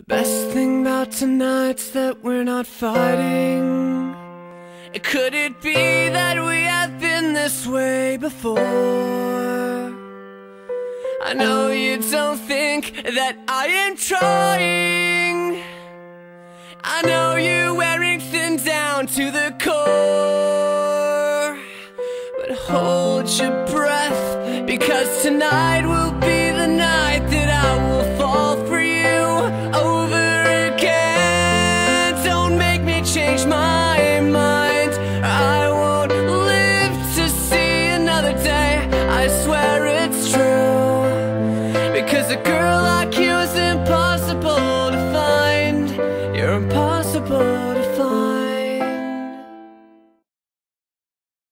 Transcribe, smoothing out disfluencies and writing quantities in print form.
The best thing about tonight's that we're not fighting. Could it be that we have been this way before? I know you don't think that I am trying. I know you're wearing thin down to the core. But hold your breath, because tonight will be the night that I will fall for you over again. Don't make me change my mind. I won't live to see another day. I swear it's true, because a girl like you is impossible.